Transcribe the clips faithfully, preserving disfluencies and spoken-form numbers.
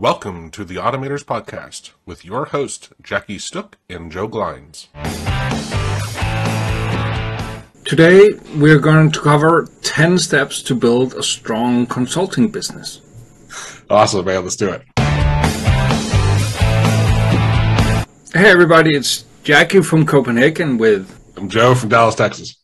Welcome to the Automators Podcast with your hosts, Jackie Sztuk and Joe Glines. Today, we're going to cover ten steps to build a strong consulting business. Awesome, man. Let's do it. Hey, everybody. It's Jackie from Copenhagen with... I'm Joe from Dallas, Texas.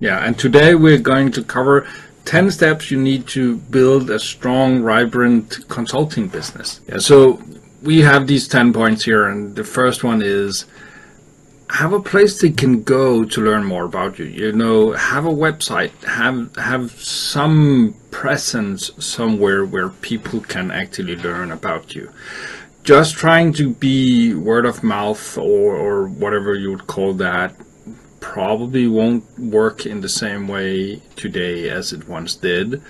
Yeah, and today we're going to cover ten steps you need to build a strong, vibrant consulting business. Yeah, so we have these ten points here, and the first one is have a place they can go to learn more about you. You know, have a website, have have some presence somewhere where people can actually learn about you. Just trying to be word of mouth or, or whatever you would call that probably won't work in the same way today as it once did.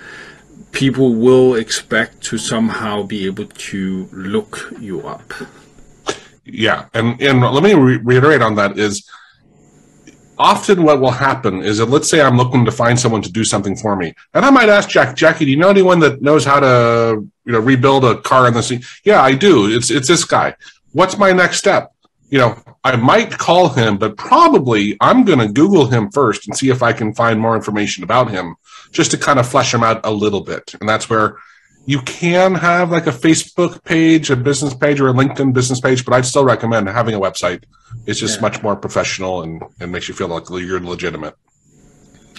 People will expect to somehow be able to look you up. Yeah, and, and let me re- reiterate on that is often what will happen is that let's say I'm looking to find someone to do something for me. And I might ask Jack, Jackie, do you know anyone that knows how to you know rebuild a car in the sea? Yeah, I do. It's it's this guy. What's my next step? You know, I might call him, but probably I'm going to Google him first and see if I can find more information about him just to kind of flesh him out a little bit. And that's where you can have like a Facebook page, a business page, or a LinkedIn business page, but I'd still recommend having a website. It's just yeah. much more professional and, and makes you feel like you're legitimate.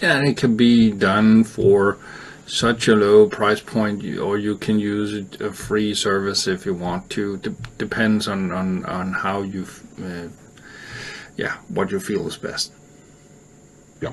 Yeah, and it can be done for such a low price point, or you can use a free service if you want to. De- depends on, on, on how you, uh, yeah, what you feel is best. Yeah.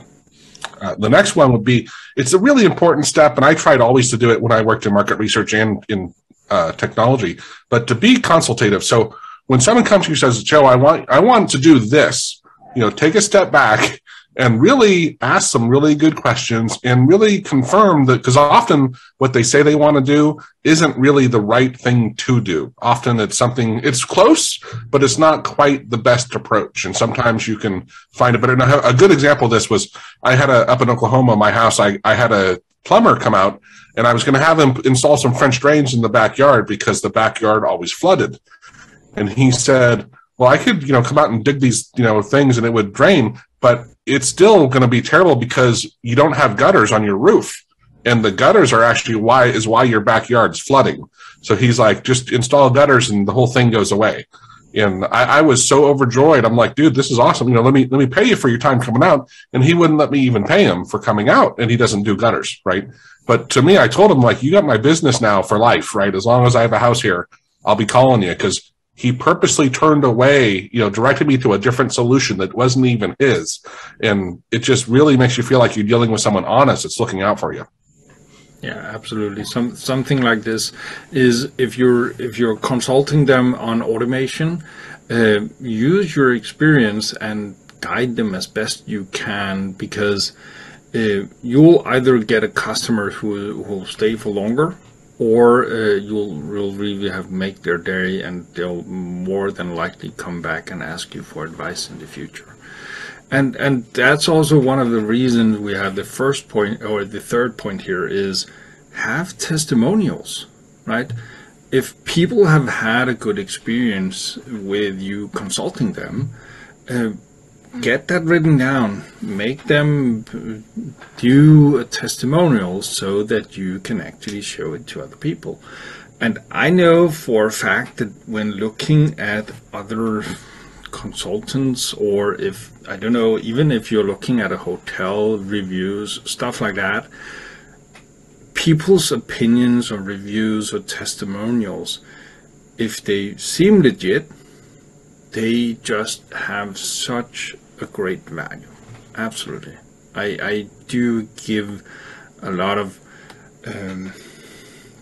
Uh, the next one would be, it's a really important step, and I tried always to do it when I worked in market research and in uh, technology, but to be consultative. So when someone comes to you and says, Joe, I want, I want to do this, you know, take a step back and really ask some really good questions and really confirm that, because often what they say they want to do isn't really the right thing to do. Often it's something, it's close, but it's not quite the best approach. And sometimes you can find it better. And a good example of this was I had a, up in Oklahoma, my house, I, I had a plumber come out and I was going to have him install some French drains in the backyard because the backyard always flooded. And he said, well, I could, you know, come out and dig these, you know, things and it would drain, but it's still going to be terrible because you don't have gutters on your roof, and the gutters are actually why is why your backyard's flooding. So he's like, just install gutters and the whole thing goes away. And I, I was so overjoyed. I'm like, dude, this is awesome. You know, let me let me pay you for your time coming out. And he wouldn't let me even pay him for coming out, and he doesn't do gutters, right? But to me, I told him like, you got my business now for life, right? As long as I have a house here, I'll be calling you, because he purposely turned away, you know, directed me to a different solution that wasn't even his. And it just really makes you feel like you're dealing with someone honest that's looking out for you. Yeah, absolutely. Some, something like this is if you're, if you're consulting them on automation, uh, use your experience and guide them as best you can, because uh, you'll either get a customer who will stay for longer, or uh, you'll, you'll really have make their day, and they'll more than likely come back and ask you for advice in the future. And and that's also one of the reasons we have the first point, or the third point here, is have testimonials, right? If people have had a good experience with you consulting them, uh, get that written down, make them do a testimonial so that you can actually show it to other people. And I know for a fact that when looking at other consultants, or if, I don't know, even if you're looking at a hotel, reviews, stuff like that, people's opinions or reviews or testimonials, if they seem legit, they just have such a great value. Absolutely. I, I do give a lot of um,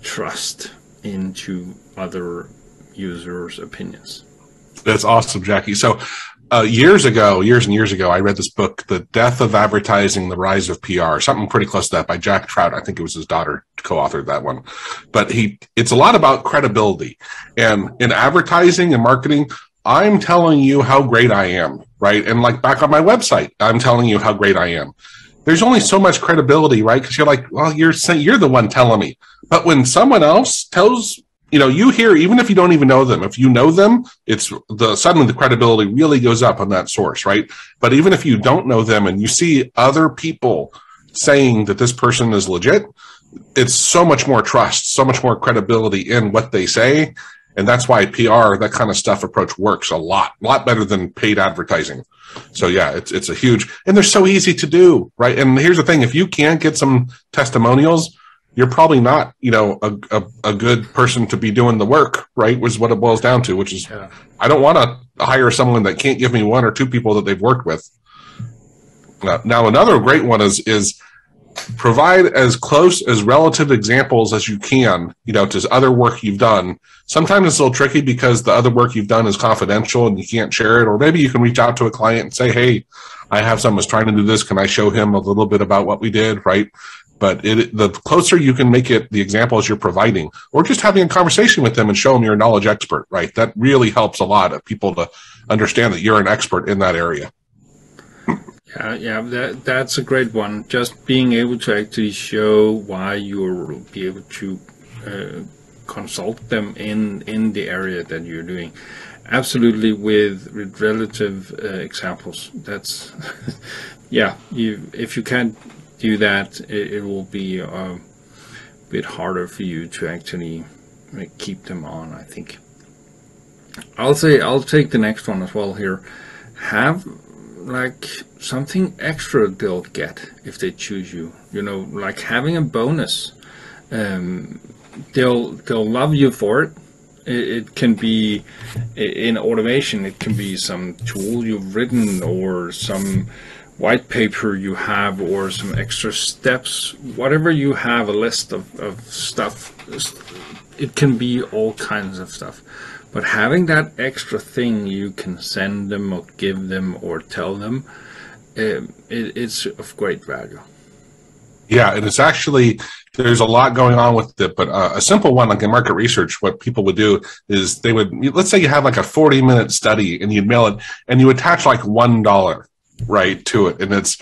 trust into other users' opinions. That's awesome, Jackie. So uh, years ago, years and years ago, I read this book, The Death of Advertising, The Rise of P R, something pretty close to that, by Jack Trout. I think it was his daughter co-authored that one. But he, it's a lot about credibility. And in advertising and marketing, I'm telling you how great I am, right? And like back on my website, I'm telling you how great I am. There's only so much credibility, right? Because you're like, well, you're saying, you're the one telling me. But when someone else tells you know, you hear, even if you don't even know them, if you know them, it's the suddenly the credibility really goes up on that source, right? But even if you don't know them and you see other people saying that this person is legit, it's so much more trust, so much more credibility in what they say. And that's why P R, that kind of stuff approach works a lot, a lot better than paid advertising. So yeah, it's it's a huge, and they're so easy to do, right? And here's the thing, if you can't get some testimonials, you're probably not, you know, a, a, a good person to be doing the work, right? Which is what it boils down to, which is, yeah. I don't want to hire someone that can't give me one or two people that they've worked with. Now, now another great one is, is, provide as close as relative examples as you can, you know, to other work you've done. Sometimes it's a little tricky because the other work you've done is confidential and you can't share it. Or maybe you can reach out to a client and say, hey, I have someone who's trying to do this. Can I show him a little bit about what we did? Right. But it, the closer you can make it, the examples you're providing, or just having a conversation with them and show them you're a knowledge expert. Right. That really helps a lot of people to understand that you're an expert in that area. Yeah, yeah, that that's a great one. Just being able to actually show why you will be able to uh, consult them in in the area that you're doing. Absolutely, with, with relative uh, examples. That's yeah. You if you can't do that, it, it will be a bit harder for you to actually keep them on, I think. I'll say I'll take the next one as well here. Have like something extra they'll get if they choose you, you know, like having a bonus. Um, they'll they'll love you for it. it. It can be in automation. It can be some tool you've written or some white paper you have or some extra steps. Whatever you have, a list of, of stuff. It can be all kinds of stuff. But having that extra thing you can send them or give them or tell them, um, it, it's of great value. Yeah, and it's actually, there's a lot going on with it, but uh, a simple one, like in market research, what people would do is they would, let's say you have like a forty minute study and you'd mail it and you attach like one dollar, right, to it. And it's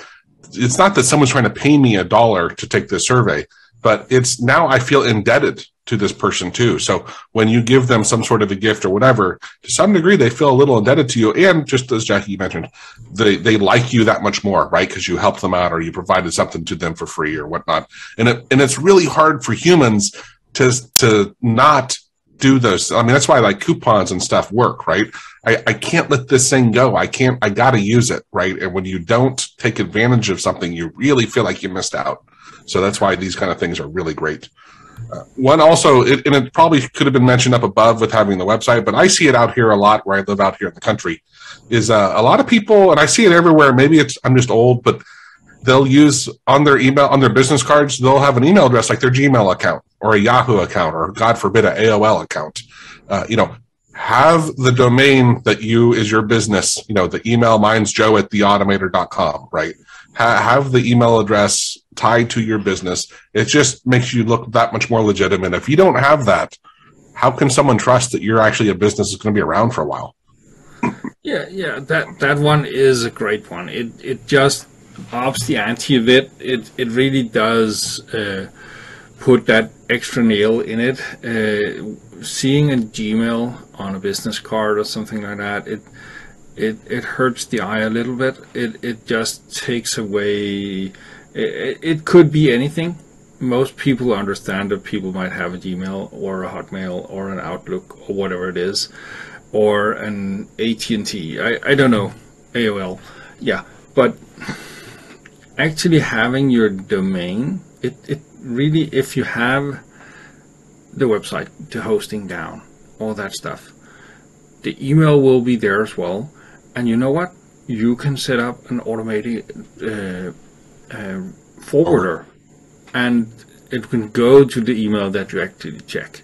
it's not that someone's trying to pay me a dollar to take this survey, but it's now I feel indebted to this person too. So when you give them some sort of a gift or whatever, to some degree, they feel a little indebted to you. And just as Jackie mentioned, they, they like you that much more, right? Because you helped them out or you provided something to them for free or whatnot. And it, and it's really hard for humans to, to not do those. I mean, that's why like coupons and stuff work, right? I, I can't let this thing go. I can't, I gotta use it, right? And when you don't take advantage of something, you really feel like you missed out. So that's why these kind of things are really great. Uh, one also, it, and it probably could have been mentioned up above with having the website, but I see it out here a lot where I live out here in the country, is uh, a lot of people, and I see it everywhere, maybe it's I'm just old, but they'll use on their email, on their business cards, they'll have an email address like their Gmail account or a Yahoo account or, God forbid, an A O L account. Uh, you know, have the domain that you is your business, you know, the email, mine's Joe at the automator dot com, right? Ha- have the email address tied to your business. It just makes you look that much more legitimate. If you don't have that, how can someone trust that you're actually a business that's going to be around for a while? yeah, yeah, that that one is a great one. It it just ups the ante a bit. It it really does uh, put that extra nail in it. Uh, seeing a Gmail on a business card or something like that, it it it hurts the eye a little bit. It it just takes away. It could be anything. Most people understand that people might have a Gmail or a Hotmail or an Outlook or whatever it is, or an A T and T. I, I don't know, A O L. Yeah, but actually having your domain, it, it really, if you have the website, the hosting down, all that stuff, the email will be there as well. And you know what? You can set up an automated uh, Uh, forwarder, and it can go to the email that you actually check.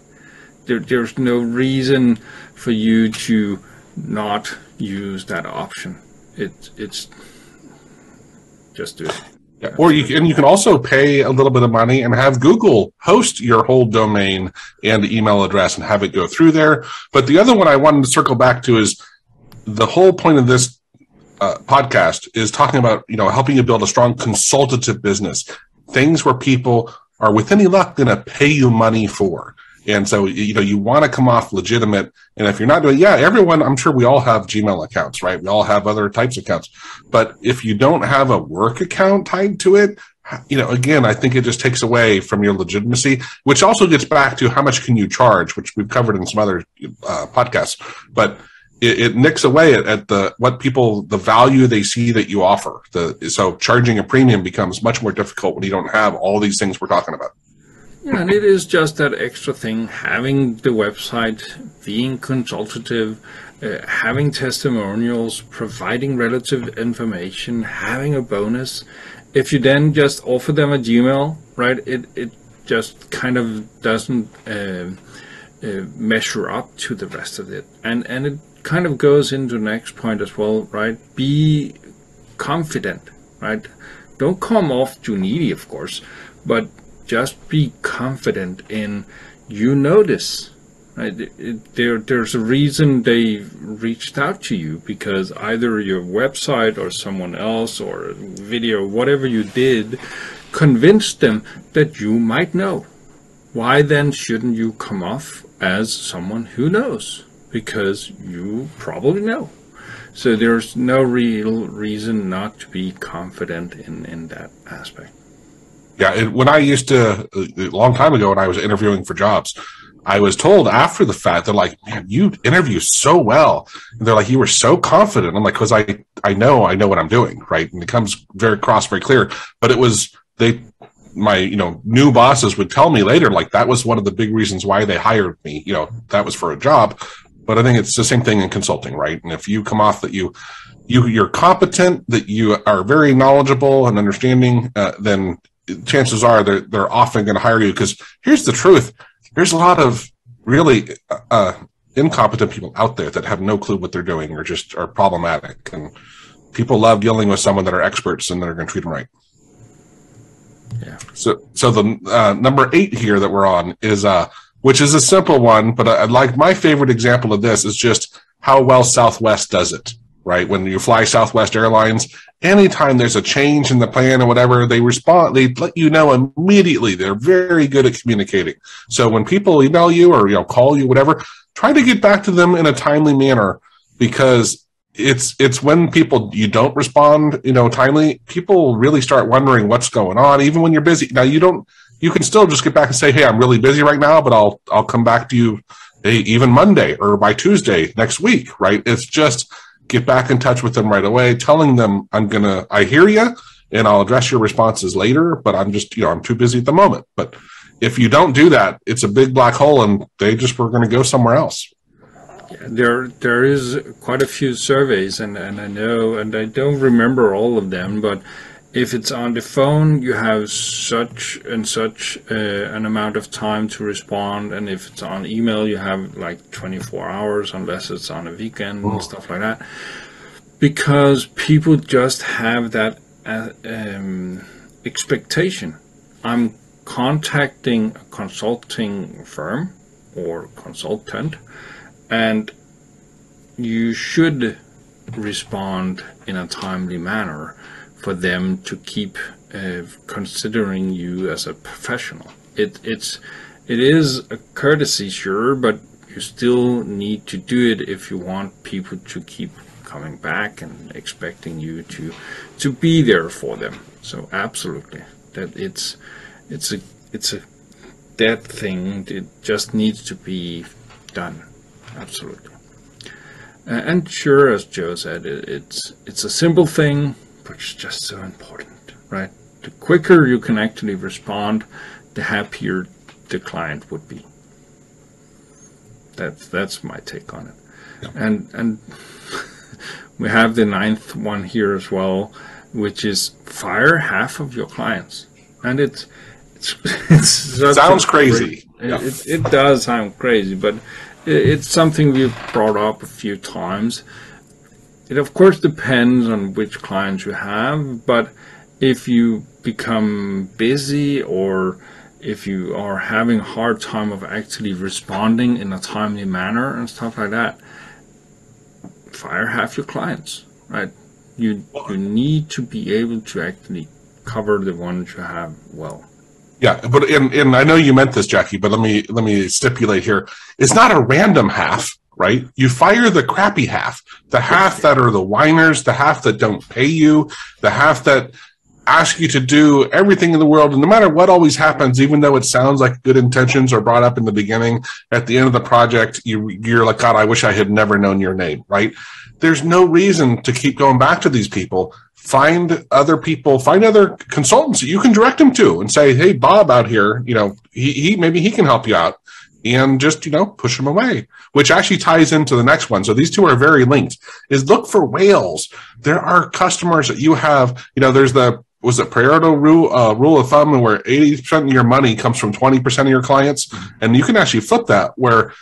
There, there's no reason for you to not use that option. It, it's just do it. Yeah. Or you can, you can also pay a little bit of money and have Google host your whole domain and email address and have it go through there. But the other one I wanted to circle back to is the whole point of this Uh, podcast is talking about, you know, helping you build a strong consultative business, things where people are with any luck going to pay you money for. And so, you know, you want to come off legitimate. And if you're not doing, yeah, everyone, I'm sure we all have Gmail accounts, right? We all have other types of accounts. But if you don't have a work account tied to it, you know, again, I think it just takes away from your legitimacy, which also gets back to how much can you charge, which we've covered in some other uh, podcasts. But it, it nicks away at, at the what people, the value they see that you offer. The, so charging a premium becomes much more difficult when you don't have all these things we're talking about. Yeah, and it is just that extra thing, having the website, being consultative, uh, having testimonials, providing relative information, having a bonus. If you then just offer them a Gmail, right, it, it just kind of doesn't uh, uh, measure up to the rest of it. And, and it kind of goes into the next point as well, right? Be confident, right? Don't come off too needy, of course, but just be confident in, you know this, right? It, it, there, there's a reason they reached out to you, because either your website or someone else or video, whatever you did, convinced them that you might know. Why then shouldn't you come off as someone who knows? Because you probably know. So there's no real reason not to be confident in, in that aspect. Yeah, it, when I used to, a long time ago, when I was interviewing for jobs, I was told after the fact, they're like, man, you interview so well. And they're like, you were so confident. I'm like, because I, I know, I know what I'm doing, right? And it comes very across, very clear. But it was, they, my, you know, new bosses would tell me later, like, that was one of the big reasons why they hired me. You know, that was for a job. But I think it's the same thing in consulting, right? And if you come off that you, you you're competent, that you are very knowledgeable and understanding, uh, then chances are they're, they're often going to hire you, because here's the truth. There's a lot of really uh, incompetent people out there that have no clue what they're doing, or just are problematic. And people love dealing with someone that are experts and that are going to treat them right. Yeah. So, so the uh, number eight here that we're on is, uh, which is a simple one, but I, I like my favorite example of this is just how well Southwest does it. Right? When you fly Southwest Airlines, anytime there's a change in the plan or whatever, they respond, they let you know immediately. They're very good at communicating. So when people email you or, you know, call you, whatever, try to get back to them in a timely manner, because it's, it's when people, you don't respond, you know, timely, people really start wondering what's going on, even when you're busy. Now you don't, you can still just get back and say, hey, I'm really busy right now, but I'll, I'll come back to you even Monday or by Tuesday next week. Right? It's just, get back in touch with them right away, telling them, I'm going to, I hear you, and I'll address your responses later, but I'm just, you know, I'm too busy at the moment. But if you don't do that, it's a big black hole, and they just were going to go somewhere else. Yeah, there, there is quite a few surveys, and, and I know, and I don't remember all of them, but if it's on the phone, you have such and such uh, an amount of time to respond. And if it's on email, you have like twenty-four hours, unless it's on a weekend and stuff like that. Because people just have that uh, um, expectation. I'm contacting a consulting firm or consultant, and you should respond in a timely manner for them to keep uh, considering you as a professional. It, it's, it is a courtesy, sure, but you still need to do it if you want people to keep coming back and expecting you to, to be there for them. So absolutely, that it's, it's a, it's a dead thing. It just needs to be done. Absolutely. Uh, and sure, as Joe said, it, it's, it's a simple thing, but it's just so important, right? The quicker you can actually respond, the happier the client would be. That's, that's my take on it. Yeah. And, and we have the ninth one here as well, which is fire half of your clients. And it's, it's, it's it sounds crazy. It, yeah. it, it does sound crazy, but it, it's something we've brought up a few times. It of course depends on which clients you have, but if you become busy or if you are having a hard time of actually responding in a timely manner and stuff like that, fire half your clients, right? You, you need to be able to actually cover the ones you have well. Yeah, but and, and I know you meant this, Jackie, but let me let me stipulate here. It's not a random half, right? You fire the crappy half, the half that are the whiners, the half that don't pay you, the half that ask you to do everything in the world, and no matter what always happens, even though it sounds like good intentions are brought up in the beginning, at the end of the project, you, you're like, God, I wish I had never known your name, right? There's no reason to keep going back to these people. Find other people, find other consultants that you can direct them to and say, hey, Bob out here, you know, he, he maybe he can help you out, and just, you know, push them away, which actually ties into the next one. So these two are very linked, is look for whales. There are customers that you have, you know, there's the, was it Pareto rule, uh, rule of thumb where eighty percent of your money comes from twenty percent of your clients. And you can actually flip that where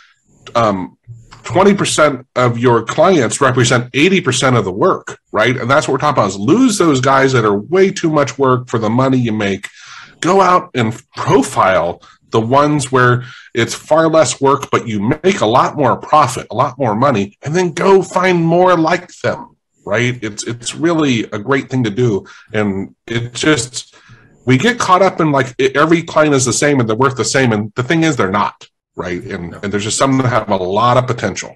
um, twenty percent of your clients represent eighty percent of the work, right? And that's what we're talking about, is lose those guys that are way too much work for the money you make. Go out and profile the ones where it's far less work, but you make a lot more profit, a lot more money, and then go find more like them, right? It's it's really a great thing to do. And it just, we get caught up in like every client is the same and they're worth the same. And the thing is, they're not. Right. And, and there's just some that have a lot of potential.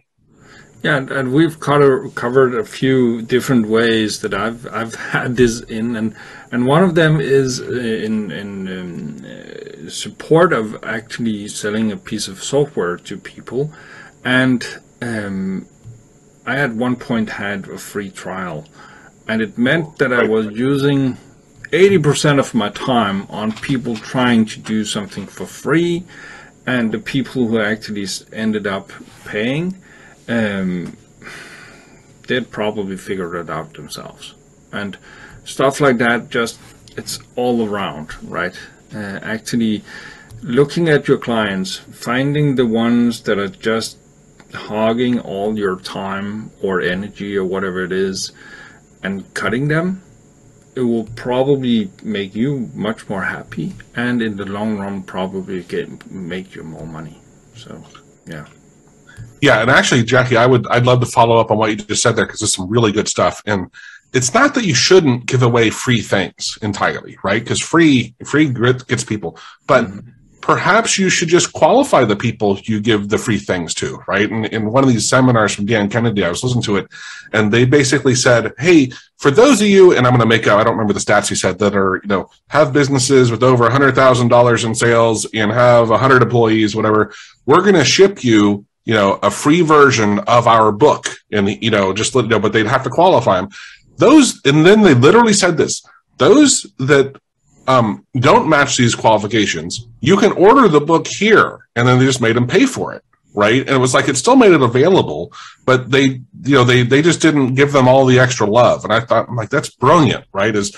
Yeah. And, and we've cover, covered a few different ways that I've, I've had this in. And, and one of them is in, in, in support of actually selling a piece of software to people. And um, I at one point had a free trial, and it meant that I was using eighty percent of my time on people trying to do something for free. And the people who actually ended up paying, um, they'd probably figured it out themselves. And stuff like that, just, it's all around, right? Uh, actually looking at your clients, finding the ones that are just hogging all your time or energy or whatever it is, and cutting them, it will probably make you much more happy, and in the long run probably get make you more money. So yeah. Yeah, and actually, Jackie, I would I'd love to follow up on what you just said there, because there's some really good stuff. And it's not that you shouldn't give away free things entirely, right? Because free free grit gets people. But mm-hmm. Perhaps you should just qualify the people you give the free things to, right? And in one of these seminars from Dan Kennedy, I was listening to it, and they basically said, hey, for those of you, and I'm going to make up, I don't remember the stats he said, that are, you know, have businesses with over one hundred thousand dollars in sales and have one hundred employees, whatever, we're going to ship you, you know, a free version of our book. And, you know, just let you know, but they'd have to qualify them. Those, and then they literally said this, those that, Um, don't match these qualifications, you can order the book here. And then they just made them pay for it, right? And it was like, it still made it available, but they, you know, they, they just didn't give them all the extra love. And I thought, I'm like, that's brilliant, right? Is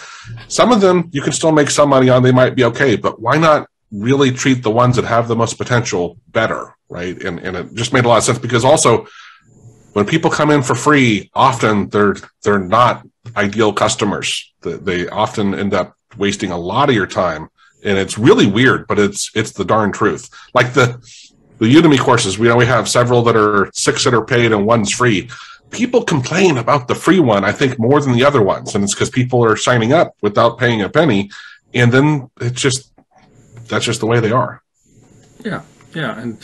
some of them you can still make some money on, they might be okay, but why not really treat the ones that have the most potential better, right? And, and it just made a lot of sense, because also when people come in for free, often they're, they're not ideal customers. They often end up wasting a lot of your time, and it's really weird, but it's it's the darn truth. Like the the Udemy courses, we know we have several that are six that are paid and one's free. People complain about the free one, I think, more than the other ones, and it's because people are signing up without paying a penny, and then it's just that's just the way they are. Yeah, yeah, and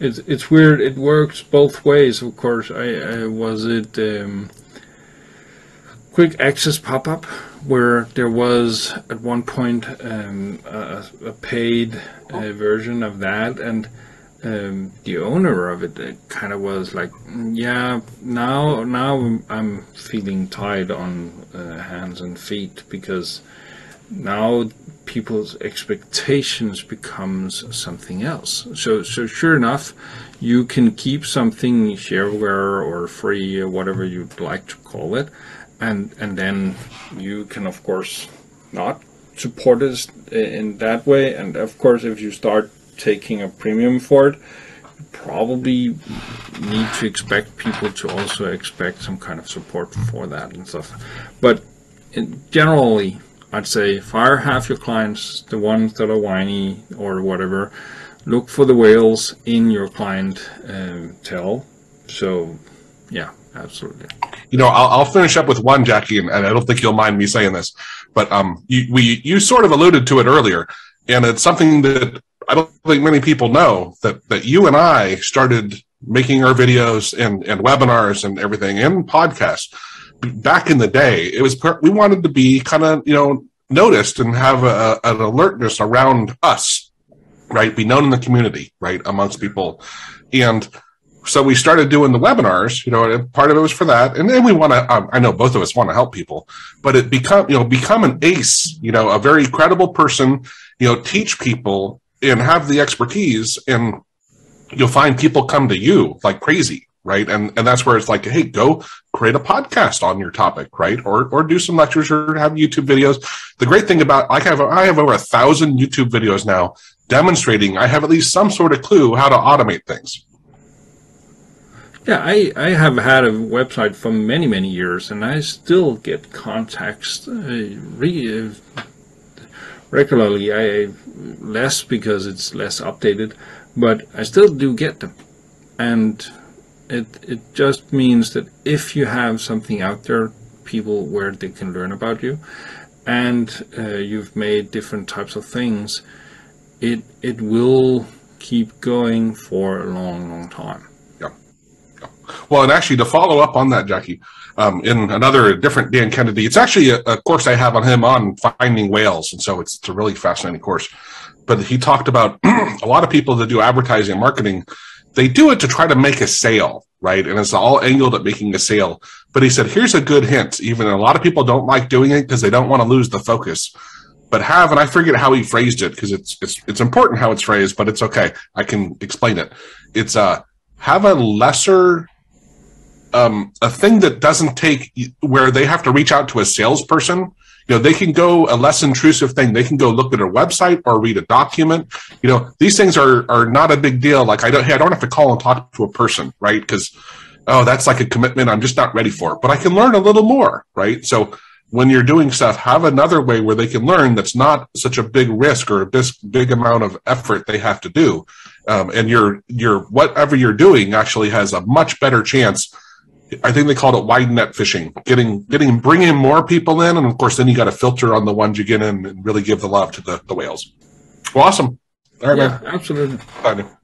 it's it's weird. It works both ways, of course. I, I was it. Um, Quick access pop-up where there was at one point um, a, a paid uh, version of that, and um, the owner of it, it kind of was like, yeah, now now I'm feeling tied on uh, hands and feet, because now people's expectations becomes something else. So so sure enough, you can keep something shareware or free or whatever you'd like to call it. And and then you can, of course, not support us in that way. And of course, if you start taking a premium for it, you probably need to expect people to also expect some kind of support for that and stuff. But in generally, I'd say fire half your clients, the ones that are whiny or whatever. Look for the whales in your clientele. So, yeah. Absolutely. You know, I'll, I'll finish up with one, Jackie, and, and I don't think you'll mind me saying this, but um, you, we, you sort of alluded to it earlier, And it's something that I don't think many people know, that, that you and I started making our videos and, and webinars and everything and podcasts back in the day. It was, we wanted to be kind of, you know, noticed and have a, an alertness around us, right? Be known in the community, right? Amongst people. And so we started doing the webinars, you know, and part of it was for that. And then we want to, um, I know both of us want to help people, but it become, you know, become an ace, you know, a very credible person, you know, teach people and have the expertise, and you'll find people come to you like crazy, right? And and that's where it's like, hey, go create a podcast on your topic, right? Or or do some lectures or have YouTube videos. The great thing about, I have, I have over a thousand YouTube videos now demonstrating I have at least some sort of clue how to automate things. Yeah, I, I have had a website for many, many years, and I still get contacts uh, re regularly. I less because it's less updated, but I still do get them. And it, it just means that if you have something out there, people where they can learn about you, and uh, you've made different types of things, it, it will keep going for a long, long time. Yeah. Yeah. Well, and actually to follow up on that, Jackie, um, in another different Dan Kennedy, it's actually a, a course I have on him on finding whales. And so it's, it's a really fascinating course. But he talked about a lot of people that do advertising and marketing, they do it to try to make a sale, right? And it's all angled at making a sale. But he said, here's a good hint. Even a lot of people don't like doing it because they don't want to lose the focus. But have, and I forget how he phrased it because it's, it's, it's important how it's phrased, but it's okay. I can explain it. It's uh, have a lesser, um, a thing that doesn't take, where they have to reach out to a salesperson. You know, they can go a less intrusive thing. They can go look at a website or read a document. You know, these things are are not a big deal. Like I don't, hey, I don't have to call and talk to a person, right? Because, oh, that's like a commitment I'm just not ready for. But I can learn a little more, right? So when you're doing stuff, have another way where they can learn that's not such a big risk or a big, big amount of effort they have to do. Um, and your your whatever you're doing actually has a much better chance. I think they called it wide net fishing, getting, getting, bringing more people in. And of course, then you got to filter on the ones you get in and really give the love to the, the whales. Well, awesome. All right, yeah, man. Absolutely. Bye.